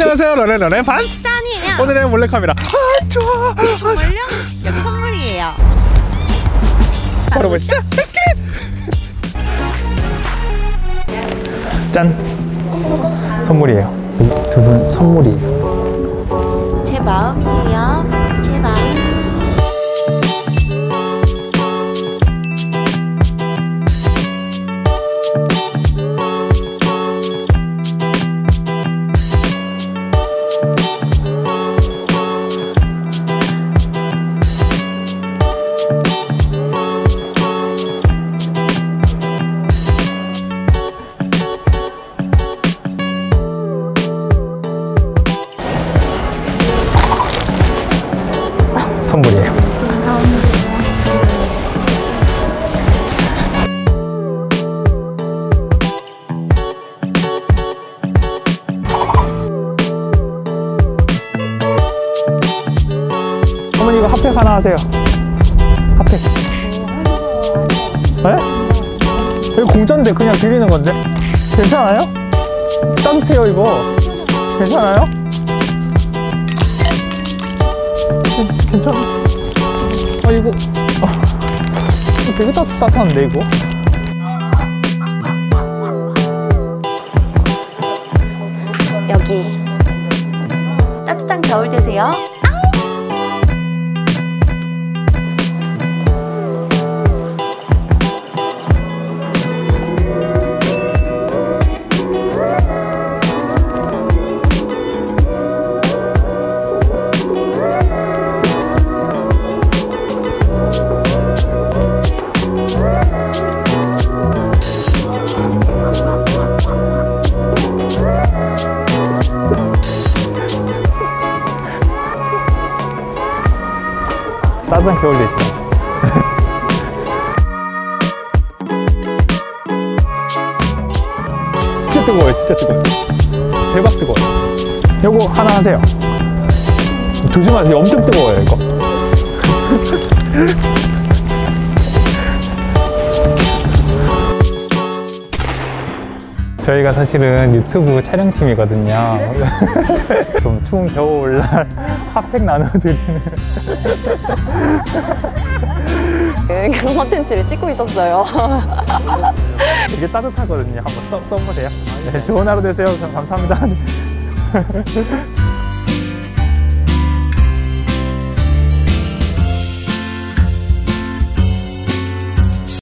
안녕하세요, 런앤런의 반스! 오늘의 몰래카메라. 아, 좋아! 정말요? 여기 선물이에요. 바로 보시죠! 레츠기릿! 짠! 선물이에요. 두 분 선물이에요. 제 마음이에요. 제 마음. 선물이에요. 어머니 이거 핫팩 하나 하세요. 핫팩. 에? 이거 공짜인데 그냥 드리는 건데. 괜찮아요? 따뜻해요 이거. 괜찮아요? 괜찮아. 아 이거 되게 따뜻한데 이거? 여기 따뜻한 겨울 되세요. 따뜻한 겨울 되시네. 진짜 뜨거워요, 진짜 뜨거워요. 대박 뜨거워요. 요거 하나 하세요. 조심하세요. 엄청 뜨거워요, 이거. 저희가 사실은 유튜브 촬영팀이거든요. 좀 추운 겨울날 핫팩 나눠드리는 네, 그런 콘텐츠를 찍고 있었어요. 이게 따뜻하거든요. 한번 써보세요. 네, 좋은 하루 되세요. 감사합니다.